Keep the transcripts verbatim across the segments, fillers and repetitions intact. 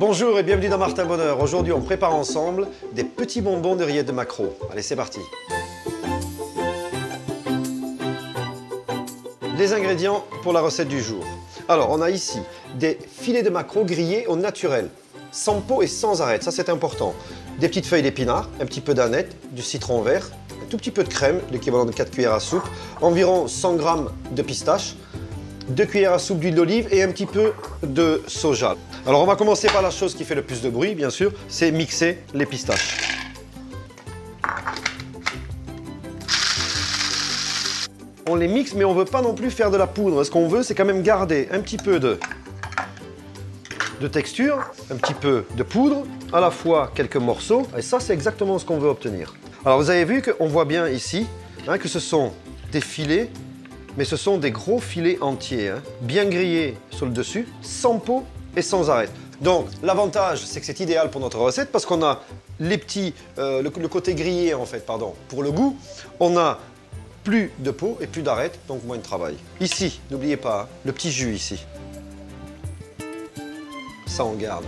Bonjour et bienvenue dans Martin Bonheur. Aujourd'hui, on prépare ensemble des petits bonbons de rillettes de maquereau. Allez, c'est parti. Les ingrédients pour la recette du jour. Alors, on a ici des filets de maquereau grillés au naturel, sans peau et sans arête, ça c'est important. Des petites feuilles d'épinards, un petit peu d'aneth, du citron vert, un tout petit peu de crème, l'équivalent de quatre cuillères à soupe, environ cent grammes de pistache, deux cuillères à soupe d'huile d'olive et un petit peu de soja. Alors on va commencer par la chose qui fait le plus de bruit, bien sûr, c'est mixer les pistaches. On les mixe, mais on ne veut pas non plus faire de la poudre. Ce qu'on veut, c'est quand même garder un petit peu de, de texture, un petit peu de poudre, à la fois quelques morceaux. Et ça, c'est exactement ce qu'on veut obtenir. Alors vous avez vu qu'on voit bien ici hein, que ce sont des filets, mais ce sont des gros filets entiers, hein, bien grillés sur le dessus, sans peau et sans arête. Donc l'avantage, c'est que c'est idéal pour notre recette parce qu'on a les petits, euh, le, le côté grillé en fait, pardon, pour le goût. On a plus de peau et plus d'arête, donc moins de travail. Ici, n'oubliez pas hein, le petit jus ici. Ça on garde.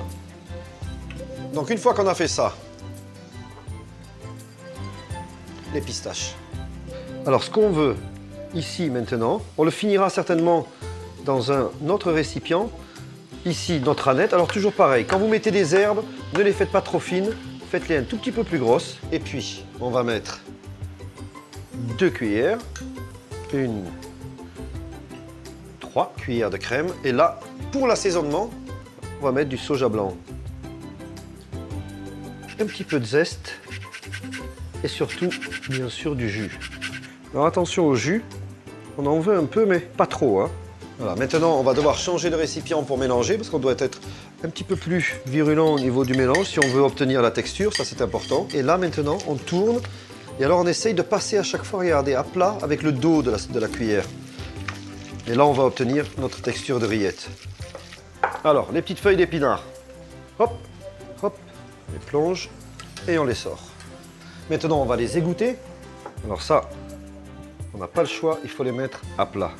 Donc une fois qu'on a fait ça, les pistaches. Alors ce qu'on veut ici maintenant, on le finira certainement dans un autre récipient. Ici, notre aneth. Alors toujours pareil, quand vous mettez des herbes, ne les faites pas trop fines, faites-les un tout petit peu plus grosses. Et puis, on va mettre deux cuillères, une, trois cuillères de crème. Et là, pour l'assaisonnement, on va mettre du soja blanc. Un petit peu de zeste et surtout, bien sûr, du jus. Alors attention au jus, on en veut un peu, mais pas trop, hein. Voilà, maintenant, on va devoir changer de récipient pour mélanger parce qu'on doit être un petit peu plus virulent au niveau du mélange si on veut obtenir la texture, ça c'est important. Et là, maintenant, on tourne et alors on essaye de passer à chaque fois, regardez, à plat avec le dos de la, de la cuillère. Et là, on va obtenir notre texture de rillette. Alors, les petites feuilles d'épinards. Hop, hop, on les plonge et on les sort. Maintenant, on va les égoutter. Alors ça, on n'a pas le choix, il faut les mettre à plat.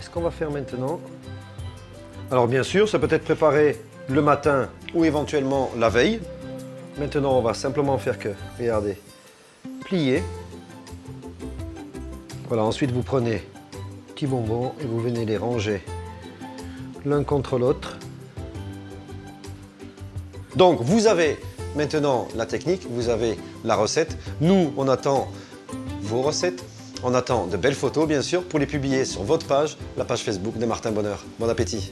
Ce qu'on va faire maintenant, alors bien sûr, ça peut être préparé le matin ou éventuellement la veille. Maintenant, on va simplement faire que, regardez, plier. Voilà, ensuite vous prenez petits bonbons et vous venez les ranger l'un contre l'autre. Donc, vous avez maintenant la technique, vous avez la recette. Nous, on attend vos recettes. On attend de belles photos, bien sûr, pour les publier sur votre page, la page Facebook de Martin Bonheur. Bon appétit!